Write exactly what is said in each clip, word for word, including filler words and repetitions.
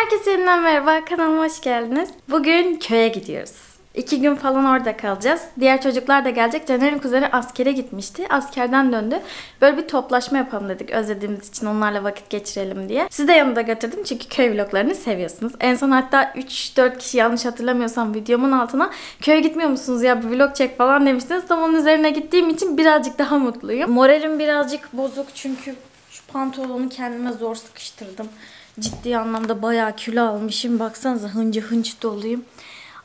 Herkese yeniden merhaba, kanalıma hoş geldiniz. Bugün köye gidiyoruz. İki gün falan orada kalacağız. Diğer çocuklar da gelecek. Caner'in kuzeni askere gitmişti. Askerden döndü. Böyle bir toplaşma yapalım dedik. Özlediğimiz için onlarla vakit geçirelim diye. Sizi de yanımda götürdüm çünkü köy vloglarını seviyorsunuz. En son hatta üç dört kişi yanlış hatırlamıyorsam videomun altına köye gitmiyor musunuz ya, bir vlog çek falan demiştiniz. Tam onun üzerine gittiğim için birazcık daha mutluyum. Moralim birazcık bozuk çünkü şu pantolonu kendime zor sıkıştırdım. Ciddi anlamda bayağı kilo almışım. Baksanıza hıncı hınç doluyum.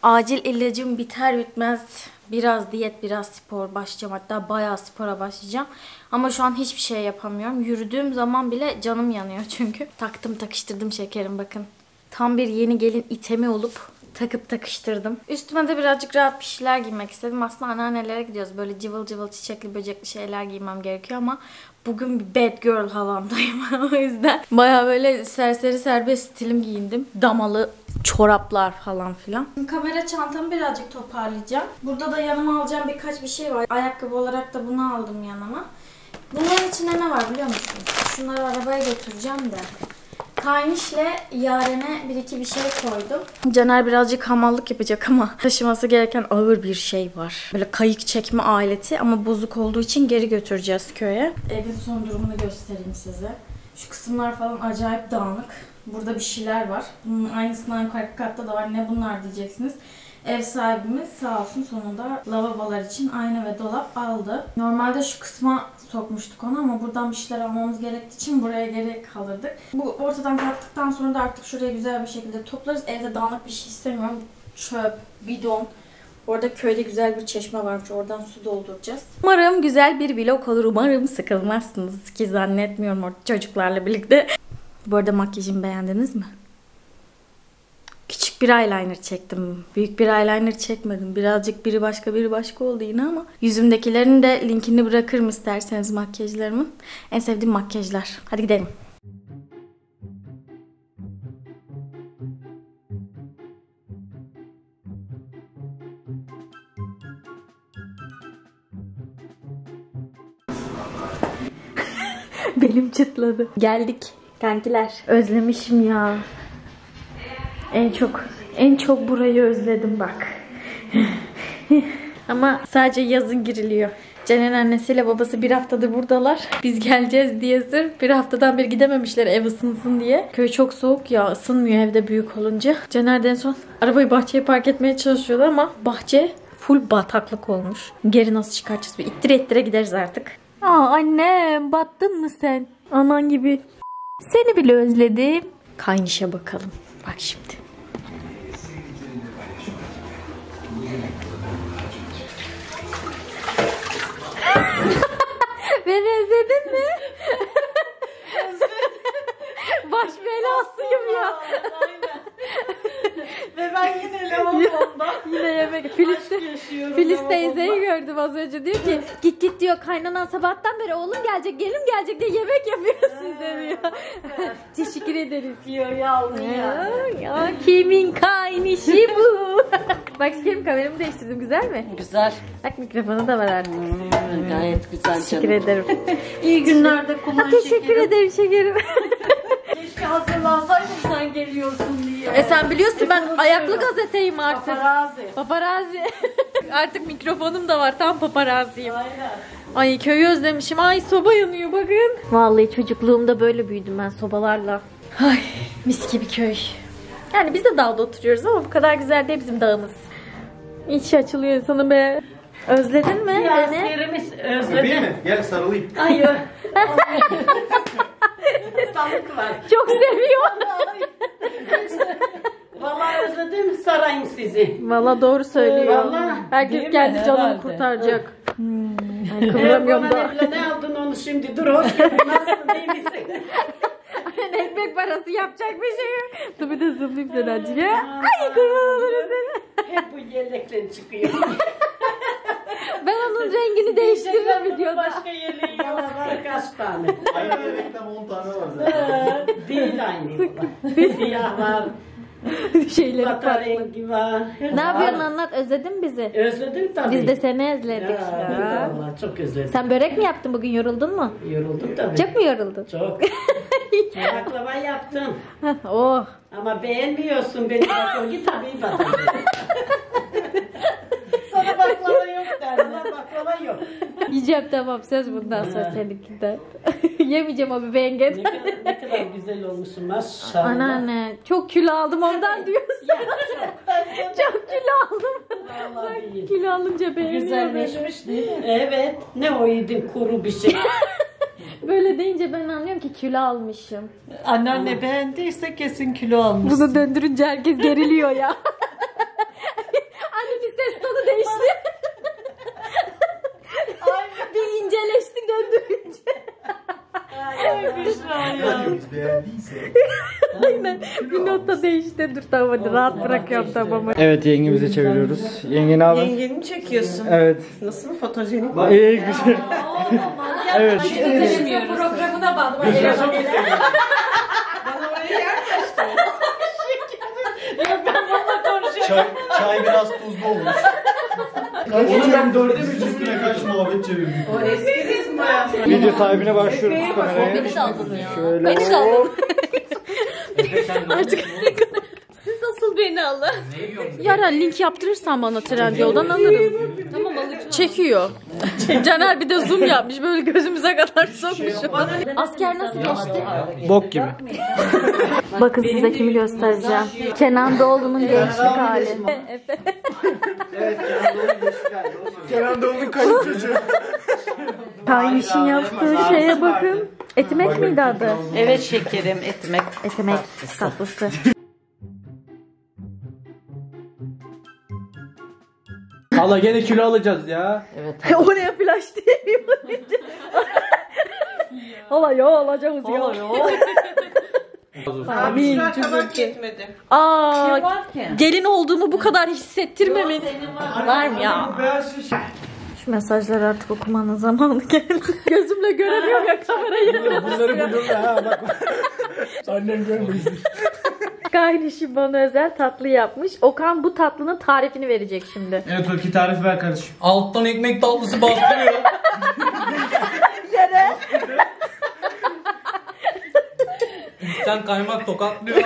Acil ilacım biter bitmez biraz diyet, biraz spor başlayacağım. Hatta bayağı spora başlayacağım. Ama şu an hiçbir şey yapamıyorum. Yürüdüğüm zaman bile canım yanıyor çünkü. Taktım takıştırdım şekerim bakın. Tam bir yeni gelin itemi olup takıp takıştırdım. Üstüme de birazcık rahat bir şeyler giymek istedim. Aslında anneannelere gidiyoruz. Böyle cıvıl cıvıl çiçekli böcekli şeyler giymem gerekiyor ama bugün bir bad girl havamdayım. O yüzden bayağı böyle serseri serbest stilim giyindim. Damalı çoraplar falan filan. Kamera çantamı birazcık toparlayacağım. Burada da yanıma alacağım birkaç bir şey var. Ayakkabı olarak da bunu aldım yanıma. Bunların içinde ne var biliyor musunuz? Şunları arabaya götüreceğim de. Karnişle Yaren'e bir iki bir şey koydum. Caner birazcık hamallık yapacak ama taşıması gereken ağır bir şey var. Böyle kayık çekme aleti ama bozuk olduğu için geri götüreceğiz köye. Evin son durumunu göstereyim size. Şu kısımlar falan acayip dağınık. Burada bir şeyler var. Bunun aynısından yukarı katta da var. Ne bunlar diyeceksiniz. Ev sahibimiz sağ olsun sonunda lavabolar için ayna ve dolap aldı. Normalde şu kısma sokmuştuk onu ama buradan bir şeyler almamız gerektiği için buraya geri kalırdık. Bu ortadan kalktıktan sonra da artık şuraya güzel bir şekilde toplarız. Evde dağınık bir şey istemiyorum. Çöp, bidon. Orada köyde güzel bir çeşme varmış. Oradan su dolduracağız. Umarım güzel bir vlog olur. Umarım sıkılmazsınız ki zannetmiyorum orada çocuklarla birlikte. Bu arada makyajımı beğendiniz mi? Küçük bir eyeliner çektim. Büyük bir eyeliner çekmedim. Birazcık biri başka biri başka oldu yine ama. Yüzümdekilerin de linkini bırakırım isterseniz makyajlarımın. En sevdiğim makyajlar. Hadi gidelim. Belim çıtladı. Geldik. Kankiler. Özlemişim ya. En çok en çok burayı özledim bak. Ama sadece yazın giriliyor. Caner'in annesiyle babası bir haftadır buradalar. Biz geleceğiz diye sırf bir haftadan bir gidememişler ev ısınsın diye. Köy çok soğuk ya, ısınmıyor evde büyük olunca. Caner'den son arabayı bahçeye park etmeye çalışıyordu ama bahçe full bataklık olmuş. Geri nasıl çıkartacağız? Bir ittire ittire gideriz artık. Aa annem battın mı sen? Anan gibi. Seni bile özledim. Kaynışa bakalım. Bak şimdi. Beni özledin mi? Baş belasıyım ya. Aynen. Ve ben yine lavabonda. Yine yemek. Filiz, Filiz teyzeyi gördüm az önce. Diyor ki git git diyor kaynanan sabahtan beri oğlum gelecek gelin gelecek diye yemek yapıyorsun diyor. Teşekkür ederiz diyor yavrum ya. Ya kimin kaynışı bu? Bak şekerim kameramı değiştirdim güzel mi? Güzel. Bak mikrofonu da var artık. Hmm, gayet güzel canım. Teşekkür ederim. İyi günlerde kullan şekerim. Teşekkür ederim şekerim. Keşke hazırlansaydım sen geliyorsun diye. E sen biliyorsun ben e, ayaklı gazeteyim artık. Paparazzi. Paparazzi. Artık mikrofonum da var, tam paparazziyim. Aynen. Ay köyü özlemişim. Ay soba yanıyor bakın. Vallahi çocukluğumda böyle büyüdüm ben sobalarla. Ay mis gibi köy. Yani biz de dağda oturuyoruz ama bu kadar güzel değil bizim dağımız. İçi açılıyor insanı be. Özledin mi ya, beni? Yerimiz özledin mi? Gel sarılayım. Ay yok. Çok seviyor. Vallahi özledim sarayım sizi. Vallahi doğru söylüyor. Vallahi, herkes kendi canını kurtaracak. Hmm. Yani kıvıramıyorum da. Ne aldın onu şimdi dur o. Nasılsın değil misin? Ekmek parası yapacak bir şey. Dur bir de zıplayıp dönerci ya. Ay kurban olurum seni. Hep bu yelekle çıkıyor. Ben onun rengini değiştirdim videoda. Başka yeleği var kaç tane. Aynı yelekten on tane var zaten. Değil aynı. Siyah var. şeyleri rengi var. Ne yapıyorsun anlat, özledin bizi? Özledim tabii. Biz de seni özledik. Ya, ya. Vallahi çok özledim. Sen börek mi yaptın bugün, yoruldun mu? Yoruldum tabii. Çok mu yoruldun? Çok. Baklava yaptım. Oh. Ama beğenmiyorsun beni. Git tabii bakalım. Sana baklava yok der. Sana baklava yok. Yiyeceğim tamam, söz bundan sonra seninkinden. Yemeyeceğim abi beğengen. Ne kadar, ne kadar güzel olmuşsun maşallah. Anneanne çok kilo aldım ondan diyorsun. Ya, çok, çok kilo aldım. Vallahi kilo alınca beğeniyorum. Güzelleşmiş değil mi? Evet. Ne o yedin kuru bir şey. Böyle deyince ben anlıyorum ki kilo almışım. Anneanne tamam. Beğendiyse kesin kilo almış. Bunu döndürünce herkes geriliyor ya. Anne bir ses tonu değişti. Ay, bir inceleşti döndürünce. Ay, bir şey ya. Beğendiyse. Aynen. Bir nota değişti. Dur tamam hadi rahat bırakıyorum tamam. Evet yengemize çeviriyoruz. Yenge ne haber? Yengeni mi çekiyorsun? Evet. Nasıl mı fotojenik? İyi güzel. Evet. Programına bağlı. Ben oraya yaklaştım. Yok ben bununla konuşuyorum. Çay, çay biraz tuzlu olmuş. Onu ben dörde birçesine kaç muhabbet çevirdim. O eski resim bayağı. Video sahibine başlıyoruz. Beni de aldın ya. Şöyle. Beni de aldın. Artık ne kadar. Siz asıl beni alın. Yaren link yaptırırsan bana Trendyol'dan alırım. Tamam alacağım. Çekiyor. Caner bir de zoom yapmış böyle gözümüze kadar sokmuş. Asker nasıl geçti? Bok gibi. Bakın size kimi göstereceğim. Kenan Doğulu'nun gençlik hali. Evet. Evet Kenan Doğulu'nun gençlik hali. Kenan Doğulu'nun kayıp çocuğu. Tayyiş'in yaptığı şeye bakın. Etimek miydi adı? Evet şekerim etimek. Etimek tatlısı. Valla gene kilo alacağız ya. Evet. Tamam. Oraya flash diyemiyor. Valla yo alacağız ya. Valla yo. Amin. Kabak etmedim. Aa, gelin olduğumu bu kadar hissettirmemin. Var mı ya? Şu mesajları artık okumanın zamanı geldi. Gözümle göremiyorum ya kamerayı. Bunları bulurum da ha bak. Annem görmesin. Kardeşim bana özel tatlı yapmış. Okan bu tatlının tarifini verecek şimdi. Evet Oki tarifi ver kardeşim. Alttan ekmek tatlısı bastırıyor. Yere. Sen kaymak tokatlıyor.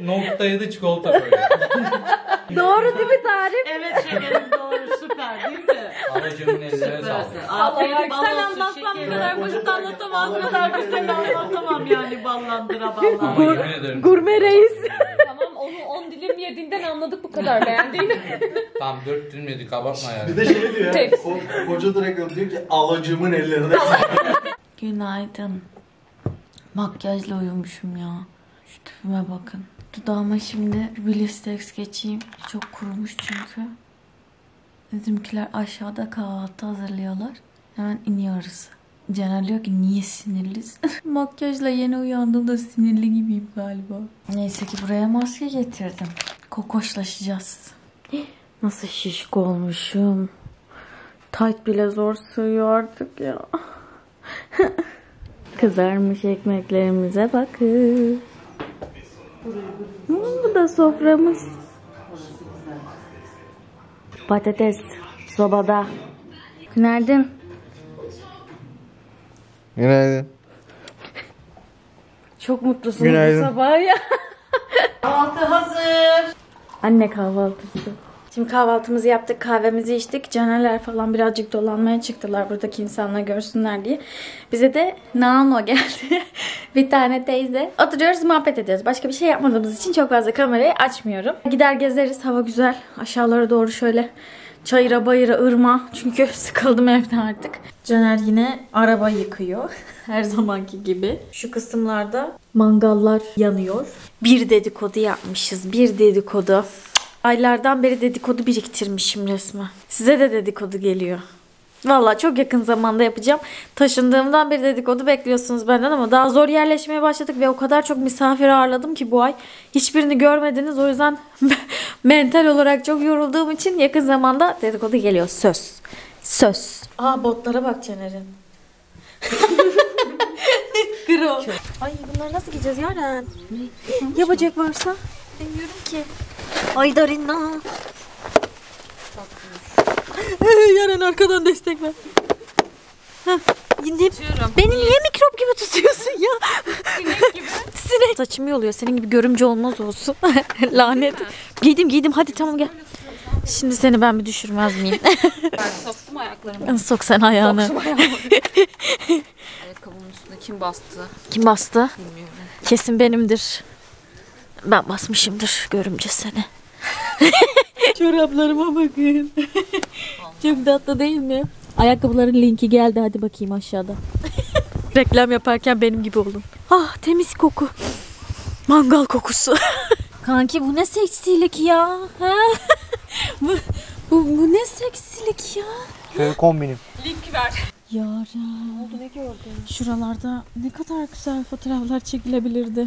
Noktaya da çikolata koyuyor. Doğru değil mi tarif? Evet şekerim doğru, süper değil mi? Aracımın ellerine sağlık. Allah'ım sen anlatsam bu kadar basit anlatamam. Bu kadar basit anlatamam yani ballandıra ballandıra. Gurme reis. Tamam onu on dilim yediğinden anladık bu kadar beğendiğini. Tamam dört dilim yedik abartma yani. Bir de şey diyor ya, koca direktör diyor ki alacımın ellerine sağlık. Günaydın. Makyajla uyumuşum ya. Şu tipime bakın. Dudağıma şimdi Blistex geçeyim. Çok kurumuş çünkü. Bizimkiler aşağıda kahvaltı hazırlıyorlar. Hemen iniyoruz. Caner diyor ki niye sinirlisin? Makyajla yeni uyandığımda sinirli gibiyim galiba. Neyse ki buraya maske getirdim. Kokoşlaşacağız. Nasıl şişko olmuşum. Tayt bile zor sığıyor artık ya. Kızarmış ekmeklerimize bakın. Bu da soframız. Patates sobada. Günaydın. Günaydın. Çok mutlusunuz bu sabah ya. Kahvaltı hazır. Anne kahvaltısı. Şimdi kahvaltımızı yaptık, kahvemizi içtik. Canerler falan birazcık dolanmaya çıktılar buradaki insanlar görsünler diye. Bize de Nano geldi. Bir tane teyze. Oturuyoruz, muhabbet ediyoruz. Başka bir şey yapmadığımız için çok fazla kamerayı açmıyorum. Gider gezeriz, hava güzel. Aşağılara doğru şöyle çayıra bayıra ırma. Çünkü sıkıldım evde artık. Caner yine araba yıkıyor. Her zamanki gibi. Şu kısımlarda mangallar yanıyor. Bir dedikodu yapmışız, bir dedikodu. Aylardan beri dedikodu biriktirmişim resmen. Size de dedikodu geliyor. Vallahi çok yakın zamanda yapacağım. Taşındığımdan beri dedikodu bekliyorsunuz benden ama daha zor yerleşmeye başladık ve o kadar çok misafir ağırladım ki bu ay. Hiçbirini görmediniz. O yüzden mental olarak çok yorulduğum için yakın zamanda dedikodu geliyor. Söz. Söz. Aa botlara bak Caner'in. Kero. Ay bunları nasıl gideceğiz Yaren? Ya bacak varsa? Bilmiyorum ki. Ay Darina. Yaren arkadan destek ver. Heh. Tutuyorum. Beni niye? niye mikrop gibi tutuyorsun ya? Sinek gibi. Sinek. Saçım iyi oluyor. Senin gibi görümce olmaz olsun. Lanet. Giydim giydim. Hadi tamam gel. Şimdi seni ben bir düşürmez miyim? Ben soktum ayaklarımı. Sok sen ayağını. Soktum ayağımı. Ayakkabımın üstüne kim bastı? Kim bastı? Bilmiyorum. Kesin benimdir. Ben basmışımdır görümce seni. Çoraplarıma bakın. Çok tatlı değil mi? Ayakkabıların linki geldi. Hadi bakayım aşağıda. Reklam yaparken benim gibi olun. Ah temiz koku. Mangal kokusu. Kanki bu ne seksilik ya. bu, bu, bu ne seksilik ya. Şöyle kombinim. Link ver. Yara. Ne oldu ne gördün? Şuralarda ne kadar güzel fotoğraflar çekilebilirdi.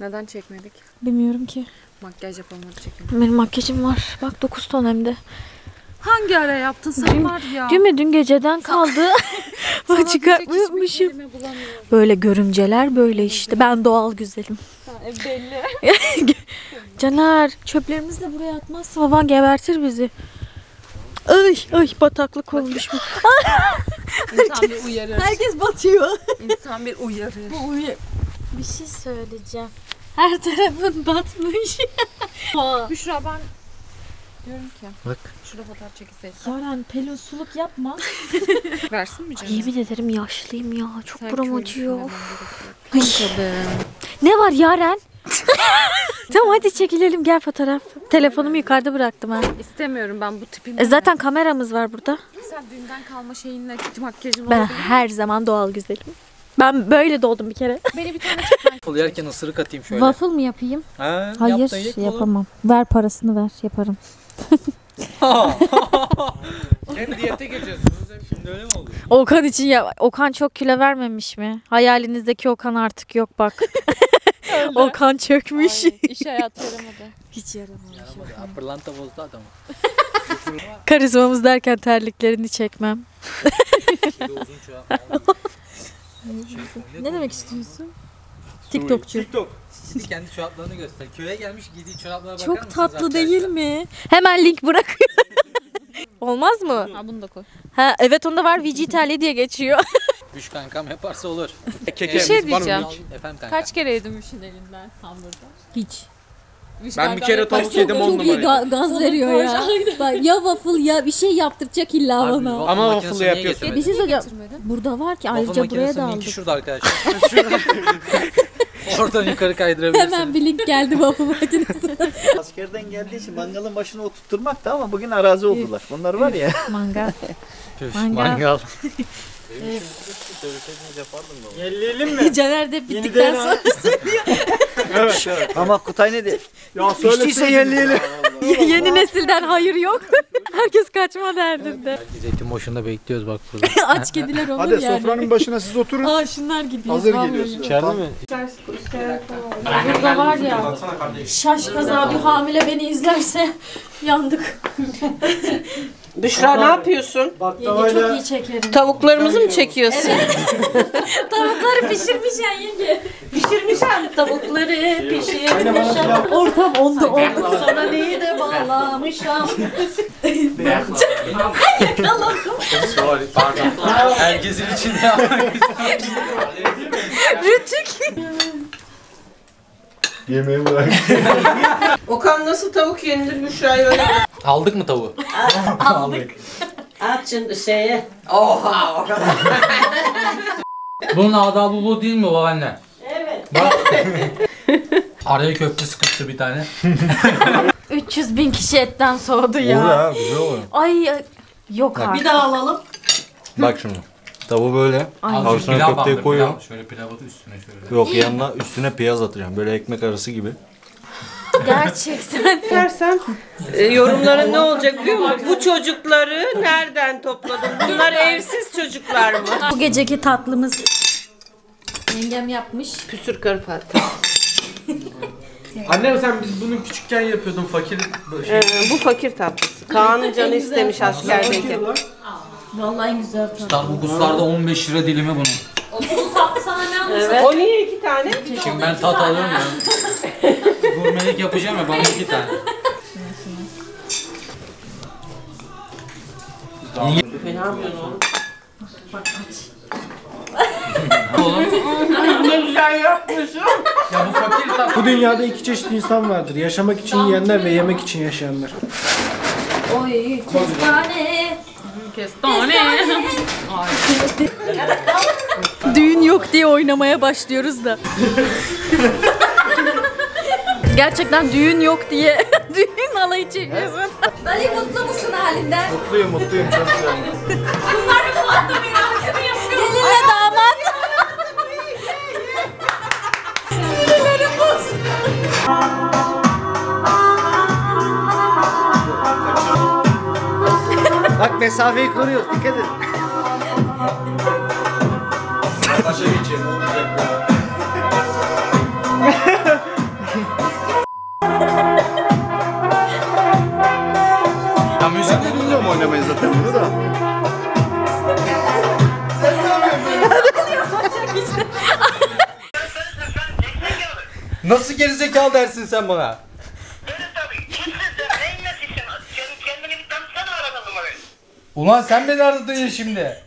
Neden çekmedik? Bilmiyorum ki. Makyaj yapamadık çekemedik. Benim makyajım var. Bak dokuz ton hem de. Hangi ara yaptın sen dün, var ya? Değil mi? Dün geceden kaldı. Bak çıkartmışım. Böyle görümceler böyle işte. Ben doğal güzelim. Ha, belli. Caner çöplerimizi de buraya atmazsa baban gebertir bizi. Ay ay bataklık olmuş bu. İnsan bir uyarır. Herkes batıyor. İnsan bir uyarır. Bu uyarır. Bir şey söyleyeceğim. Her tarafın batmış. Büşra ben... Diyorum ki. Bak. Şurada fotoğraf çekilseydi. Yaren pelosuluk yapma. Versin mi canım? Ay, yemin ederim yaşlıyım ya. Çok sen buram acıyor. Ne var Yaren? Tamam hadi çekilelim gel fotoğraf. Telefonumu yukarıda bıraktım ha. İstemiyorum ben bu tipimden. E zaten kameramız var burada. Sen dünden kalma şeyinle makyajın. Ben olabilir. Her zaman doğal güzelim. Ben böyle doldum bir kere. Beni bir tane çekmen. Waffle yerken ısırık atayım şöyle. Waffle mı yapayım? Ha, hayır yap yapamam. Olur. Ver parasını ver yaparım. Hem diyete gireceksiniz hem şimdi öyle mi oluyor? Okan için ya. Okan çok kilo vermemiş mi? Hayalinizdeki Okan artık yok bak. Okan çökmüş. Ay, iş hayatı yaramadı. Hiç yaramamış. Yaramadı. Pırlanta bozdu adamı. Karizmamız derken terliklerini çekmem. Şey, ne demek istiyorsun? TikTokçu. TikTok. Şimdi kendi çoraplarını göster. Köye gelmiş giydiği çoraplara bakar mısınız? Çok tatlı değil mi? Hemen link bırakıyor. Olmaz mı? Ha bunu da koy. Ha evet onda var V G T L diye geçiyor. Düş kankam yaparsa olur. Keke bir şey diyeceğim. Efendim kanka. Kaç kere yedim işin elinden hamburger? Hiç. Ben bir kere tavuk yedim on numarayı. Çok gaz veriyor ya. Bak, ya waffle ya bir şey yaptıracak illa abi, bana. Ama waffle yapıyorsun. Ya bir şey söyleyeceğim. Burada var ki ayrıca buraya da aldık. Şurada arkadaşlar. Şurada. Oradan yukarı kaydırabilirsiniz. Hemen bir link geldi waffle makinesi. Askerden geldiği için mangalın başına oturtturmaktı ama bugün arazi oldular. Bunlar var ya. Mangal. Mangal. Evet. Gelelim mi? Caner de bittikten sonra söylüyor. Evet, evet. Ama Kutay ne dedi? Ya söylese yenileyelim. Yeni nesilden hayır yok. Herkes kaçma derdinde. Herkes etin boşunda bekliyoruz bak burada. Aç kediler olur hadi yani. Hadi sofranın başına siz oturun. Aa şunlar gidiyor. Hazır geliyorsun. İçeride mi? Burada var ya. Şaş kaza bir hamile beni izlerse yandık. Büşra ne yapıyorsun? Yenge çok iyi çekerim. Tavuklarımızı mı çekiyorsun? Evet. Tavukları pişirmişen yenge. Pişirmişen tavukları pişirmişen. Ortam onda oldu. Sana neyi de bağlamışam. Yakaladım. Sorry pardon. Herkesin içinde yapmak istedim. Rütük. Yemeği bırak. Okan nasıl tavuk yenilir Büşra'yı öyle. Aldık mı tavuğu? Aldık. At şimdi şeye. Oha! Bunun adal bubu değil mi babaanne? Evet. Bak. Araya köfte sıkıştı bir tane. üç yüz bin kişi etten soğudu ya. Olur ha, güzel olur. Ay yok bak, artık. Bir daha alalım. Bak şimdi. Tavuğu böyle, arasına köfteyi koyuyorum. Pilav. Şöyle pilavı da üstüne şöyle. Yok yanına üstüne piyaz atacağım. Böyle ekmek arası gibi. Gerçekten dersen e, yorumların ne olacak biliyor musun? Bu çocukları nereden topladın? Bunlar evsiz çocuklar mı? Bu geceki tatlımız yengem yapmış. Püsür karı patlı. Annem sen biz bunu küçükken yapıyordun fakir şey. ee, bu fakir tatlısı. Kaan'ın canı istemiş askerdeyken. Vallahi güzel tatlı. İstanbul Guslar'da on beş lira dilimi bunun. O tatlı sana ne Evet. O niye iki tane? Şimdi ben tat alırım ya. Gurmelik yapacağım ya, bana iki tane. Ne yapıyorsun oğlum? Bak aç. Oğlum. Ne güzel yapmışım. Ya bu fakir tat. Bu dünyada iki çeşit insan vardır. Yaşamak için yiyenler ve yemek için yaşayanlar. Oy kestane. Kestane. Düğün yok diye oynamaya başlıyoruz da. Gerçekten düğün yok diye düğün alayı çekiyoruz. Dali mutlu musun halinden? Mutluyum, mutluyum. Bunlar mutlu mirasını yapıyor. Gelinle damat. Sinirleri boz. Bak mesafeyi koruyoruz, dikkat edin. Başa geçeyim. Ya müzik de bilmiyorum, oynamayız zaten bunu da. Sen ne yapıyorsun? Nasıl gerizekalı dersin sen bana? Ulan sen beni aradın ya şimdi.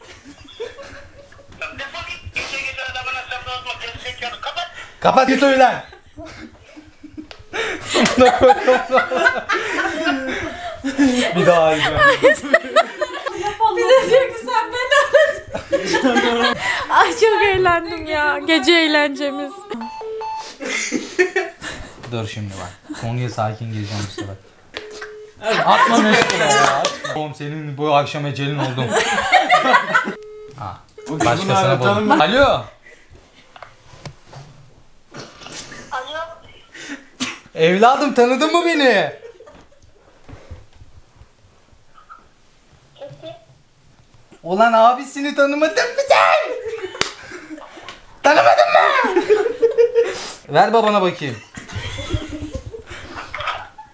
Kapat git oyu lan. Bir daha arayacağım. Bir de diyor ki sen beni aradın. Ay çok eğlendim ya. Gece eğlencemiz. Dur şimdi bak. Konuya sakin gireceğim işte bak. Atma meşgule ya. Oğlum senin bu akşam ecelin oldum. Ha. Başkasına bulalım. Alo. Alo. Evladım tanıdın mı beni? Ulan abisini tanımadın mı sen? Tanımadın mı? Ver babana bakayım.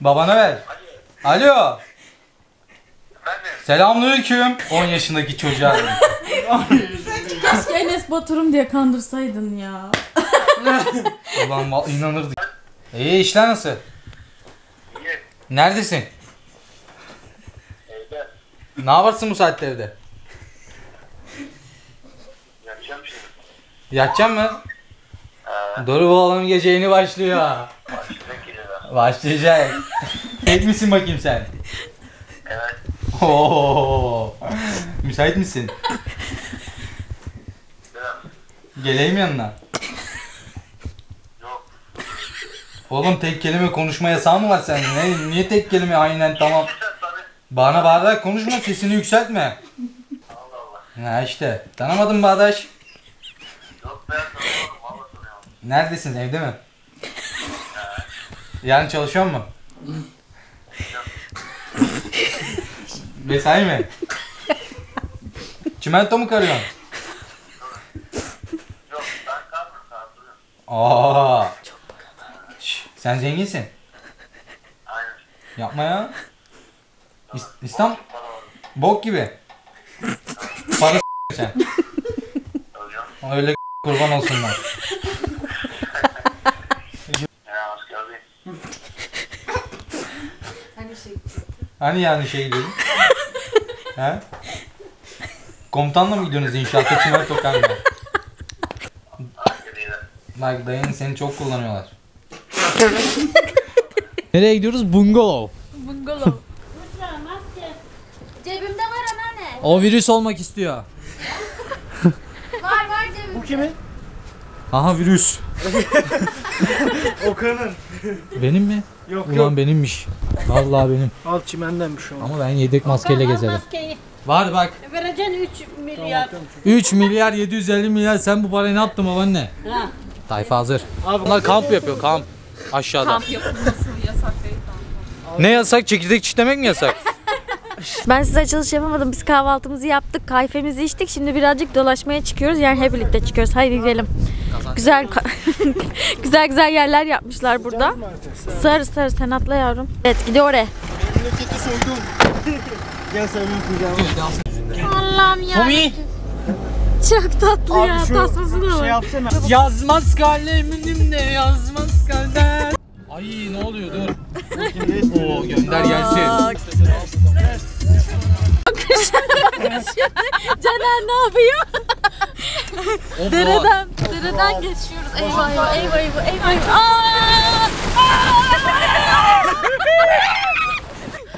Babana ver. Alo. Selamünaleyküm. on yaşındaki çocuğa. Keşke Enes Batur'um diye kandırsaydın ya. Ulan inanırdık. İyi işler nasıl? İyi. Neredesin? Evde. Ne yaparsın bu saatte evde? Yatacağım şimdi. Yatacağım mı? Ee. Doğru oğlum, gece yeni başlıyor. Başlayacak. Başlayacak. Müsait misin bakayım sen? Evet. Ooo. Müsait misin? Evet. Geleyim yanına. Yok. Oğlum tek kelime konuşma yasağı mı var sende? Ne, niye tek kelime aynen tamam? Bana bağırarak konuşma, sesini yükseltme. Allah Allah. Ha işte. Tanımadın mı Bağdaş? Yok ben tanımadım. Vallahi tanımadım. Neredesin, evde mi? Evet. Yarın çalışıyor musun? Mesai mi? Çimento mu karıyorsun? Yok ben karmıyorum, kardırıyorum. Aaa. Sen zenginsin. Aynen. Yapma ya. İs İstanbul. Bok gibi. Para s*** sen. Öyle kurban olsunlar. Hani yani şey gidiyorum. He? Komutanla mı gidiyorsunuz inşaata? Çimento kargo. Bak dayın seni çok kullanıyorlar. Nereye gidiyoruz? Bungalov. Bungalov. Cebimde var anneanne. O virüs olmak istiyor. Var var cebimde. Bu kimin? Aha virüs. Okan'ın. Benim mi? Yok, ulan yok. Benimmiş. Vallahi benim. Al çimendenmiş o. Ama ben yedek maskeyle gezerim. Maskeyi. Var bak. Vereceğin üç milyar. üç milyar yedi yüz elli milyar. Sen bu parayı ne yaptın babaanne? Ha. Tayfa hazır. Abi, bunlar kamp yapıyor, kamp. Aşağıda. Kamp yapılması yasak değil kamp. Ne yasak? Çekirdek çitlemek mi yasak? Ben size açılış yapamadım. Biz kahvaltımızı yaptık, kahvemizi içtik. Şimdi birazcık dolaşmaya çıkıyoruz. Yani hep birlikte çıkıyoruz. Haydi gidelim. Güzel güzel güzel yerler yapmışlar burada. Sarı sarı sen atla yavrum. Evet gidiyor oraya. Allah'ım ya. Çok tatlı abi ya, tasması da var. Şey yazmaz kalemimle, yazmaz kalem. Ay ne oluyor dur. Oo gönder gelsin. Caner ne yapıyor? Dereden, dereden geçiyoruz. Eyvah eyvah eyvah eyvah eyvah.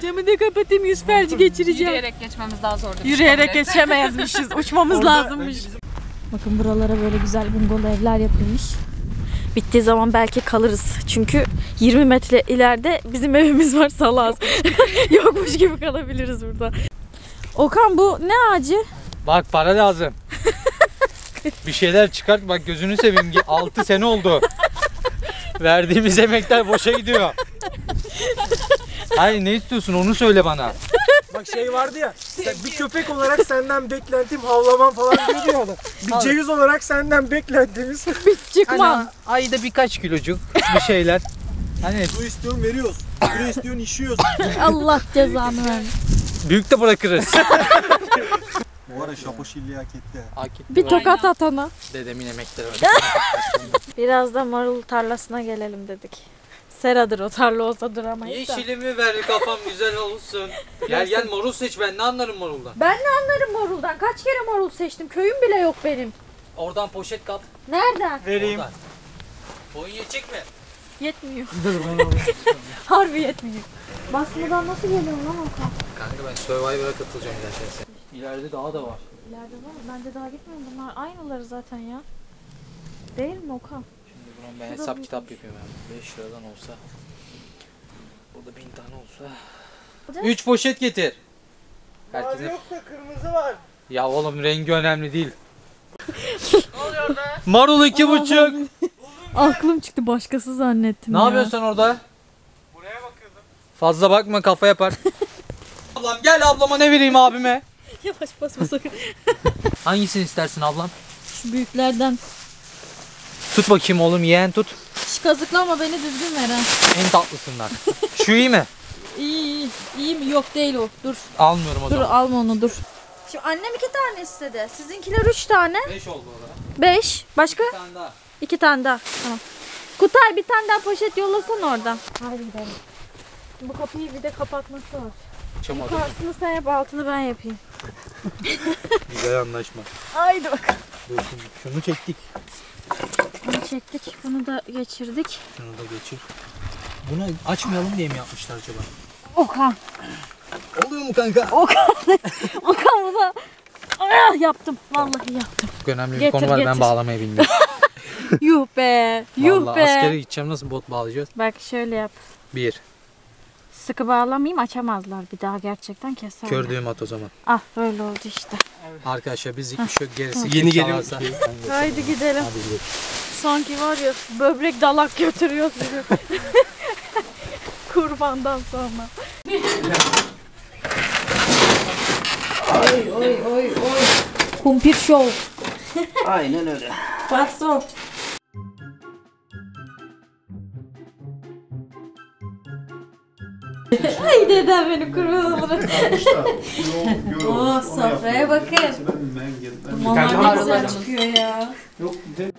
Camı da kapatayım, yüz felci geçireceğim. Yürüyerek geçmemiz daha zordu. Yürüyerek geçemezmişiz, uçmamız orada lazımmış. Bakın buralara böyle güzel bungalov evler yapılmış. Bittiği zaman belki kalırız. Çünkü yirmi metre ileride bizim evimiz var, salaz. Yokmuş gibi kalabiliriz burada. Okan bu ne ağacı? Bak para lazım. Bir şeyler çıkart, bak gözünü seveyim. altı sene oldu. Verdiğimiz emekler boşa gidiyor. Hayır ne istiyorsun onu söyle bana. Bak şey vardı ya, bir köpek olarak senden beklentim havlaman falan diyor adam. Bir ceviz olarak senden beklentimiz. Bir çıkma. Hani ayda birkaç kilocuk bir şeyler. Hani su istiyorsun veriyoruz, su istiyorsun işiyoruz. Allah cezanı ver. Büyük de bırakırız. Bu ara şapoşilliği hak etti. Bir tokat at ona. Dedemin emekleri öyle. Biraz da marul tarlasına gelelim dedik. Seradır o, tarla olsa duramayız. Yeşilimi ver kafam güzel olsun. Gel gel marul seç, ben ne anlarım maruldan? Ben ne anlarım maruldan? Kaç kere marul seçtim, köyüm bile yok benim. Oradan poşet kap. Nereden? Vereyim. Oradan. Boyun yetecek mi? Yetmiyor. Harbi yetmiyor. Basmadan nasıl geliyorum lan Okan? Kanka ben Survivor'a katılacağım gerçekten. İleride daha da var. İleride var mı? Bence daha gitmiyorum, bunlar aynıları zaten ya. Değil mi Okan? Ben şurada hesap bir... kitap yapıyorum yani. beş liradan olsa, burada bin tane olsa. üç poşet getir. Herkese... Mavi yoksa kırmızı var. Ya oğlum rengi önemli değil. Ne oluyor be? Marul iki buçuk. Aklım çıktı, başkası zannettim. Ne ya yapıyorsun sen orada? Buraya bakıyordum. Fazla bakma, kafa yapar. Ablam gel, ablama ne vereyim abime? Yavaş basma sakın. Hangisini istersin ablam? Şu büyüklerden. Tut bakayım oğlum, yeğen tut. Hiç kazıklama beni, düzgün ver ha. En tatlısından. Şu iyi mi? İyi iyi. İyi mi? Yok değil o. Dur. Almıyorum o dur, zaman. Dur alma onu dur. Şimdi annem iki tane istedi. Sizinkiler üç tane. Beş oldu orada. Beş. Başka? İki tane daha. İki tane daha. Tamam. Kutay bir tane daha poşet yollasana oradan. Haydi gidelim. Bu kapıyı bir de kapatması var. Çamadım. Yukarısını sen yap, altını ben yapayım. Güzel anlaşma. Haydi bakalım. Şunu çektik. Bunu çektik, bunu da geçirdik. Bunu da geçir. Bunu açmayalım diye mi yapmışlar acaba? Okan. Oluyor mu kanka? Okan. Okan buna. Ah, yaptım, vallahi yaptım. Çok önemli bir getir, konu var, getir. Ben bağlamayı bilmiyorum. Yuh be, yuh vallahi be. Vallahi askere gideceğim, nasıl bot bağlayacağız? Bak şöyle yap. Bir. Sıkı bağlamayayım, açamazlar bir daha gerçekten, keser. Kör düğüm at o zaman. Ah böyle oldu işte. Evet. Arkadaşlar biz iki şok gerisi yeni geliyoruz. Haydi gidelim. Hadi gidelim. Sanki var ya böbrek dalak götürüyor sizi. Kurbandan sonra. Oy oy oy oy. Kumpir show. Aynen öyle. Paso. Ay dedem beni kurban olurum. Oh sofraya bakın. Dumanlar ne güzel çıkıyor ya. Yok de.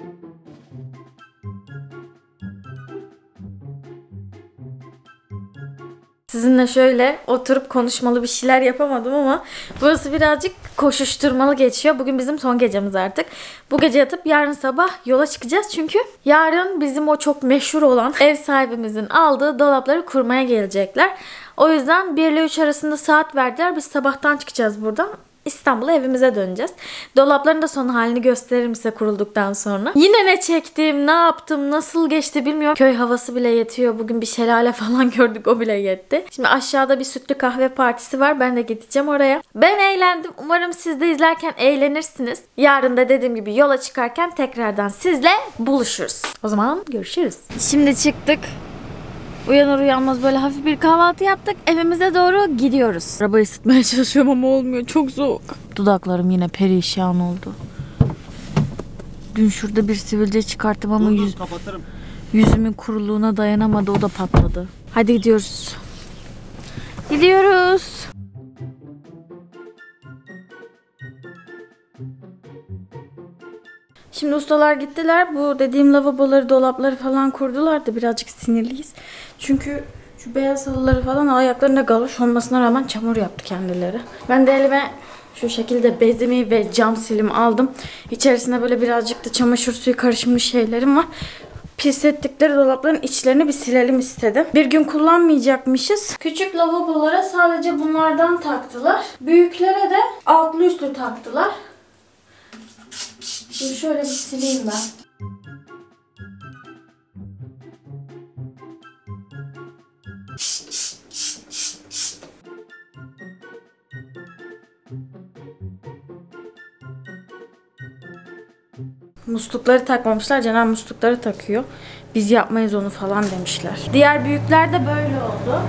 Sizinle şöyle oturup konuşmalı bir şeyler yapamadım ama burası birazcık koşuşturmalı geçiyor. Bugün bizim son gecemiz artık. Bu gece yatıp yarın sabah yola çıkacağız. Çünkü yarın bizim o çok meşhur olan ev sahibimizin aldığı dolapları kurmaya gelecekler. O yüzden bir ile üç arasında saat verdiler. Biz sabahtan çıkacağız buradan. İstanbul'a evimize döneceğiz. Dolapların da son halini gösteririm size kurulduktan sonra. Yine ne çektim, ne yaptım, nasıl geçti bilmiyorum. Köy havası bile yetiyor. Bugün bir şelale falan gördük, o bile yetti. Şimdi aşağıda bir sütlü kahve partisi var. Ben de gideceğim oraya. Ben eğlendim. Umarım siz de izlerken eğlenirsiniz. Yarın da dediğim gibi yola çıkarken tekrardan sizle buluşuruz. O zaman görüşürüz. Şimdi çıktık. Uyanır uyanmaz böyle hafif bir kahvaltı yaptık. Evimize doğru gidiyoruz. Arabayı ısıtmaya çalışıyorum ama olmuyor. Çok soğuk. Dudaklarım yine perişan oldu. Dün şurada bir sivilce çıkarttım ama yüz... yüzümün kuruluğuna dayanamadı. O da patladı. Hadi gidiyoruz. Gidiyoruz. Şimdi ustalar gittiler. Bu dediğim lavaboları, dolapları falan kurdular da birazcık sinirliyiz. Çünkü şu beyaz halıları falan ayaklarında galoş olmasına rağmen çamur yaptı kendileri. Ben de elime şu şekilde bezimi ve cam silimi aldım. İçerisine böyle birazcık da çamaşır suyu karışmış şeylerim var. Pis ettikleri dolapların içlerini bir silelim istedim. Bir gün kullanmayacakmışız. Küçük lavabolara sadece bunlardan taktılar. Büyüklere de altlı üstlü taktılar. Şimdi şöyle bir sileyim ben. Muslukları takmamışlar. Caner muslukları takıyor. Biz yapmayız onu falan demişler. Diğer büyükler de böyle oldu.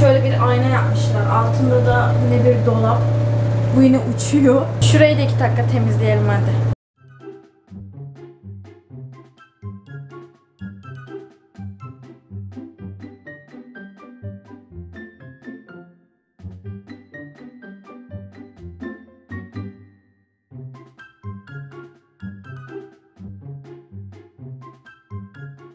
Şöyle bir ayna yapmışlar. Altında da yine bir dolap. Bu yine uçuyor. Şurayı da iki dakika temizleyelim hadi.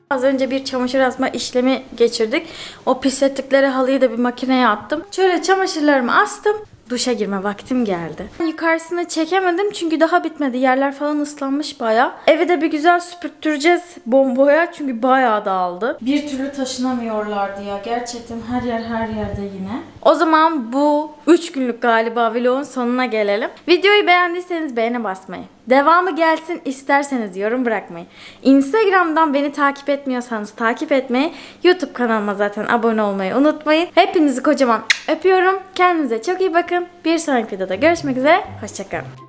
Az önce bir çamaşır asma işlemi geçirdik. O pislettikleri halıyı da bir makineye attım. Şöyle çamaşırlarımı astım. Duşa girme vaktim geldi. Yukarısını çekemedim çünkü daha bitmedi. Yerler falan ıslanmış bayağı. Evi de bir güzel süpürttüreceğiz bomboya çünkü bayağı dağıldı. Bir türlü taşınamıyorlardı ya. Gerçekten her yer her yerde yine. O zaman bu üç günlük galiba vlogun sonuna gelelim. Videoyu beğendiyseniz beğene basmayı, devamı gelsin isterseniz yorum bırakmayı, Instagram'dan beni takip etmiyorsanız takip etmeyi, YouTube kanalıma zaten abone olmayı unutmayın. Hepinizi kocaman öpüyorum. Kendinize çok iyi bakın. Bir sonraki videoda görüşmek üzere. Hoşçakalın.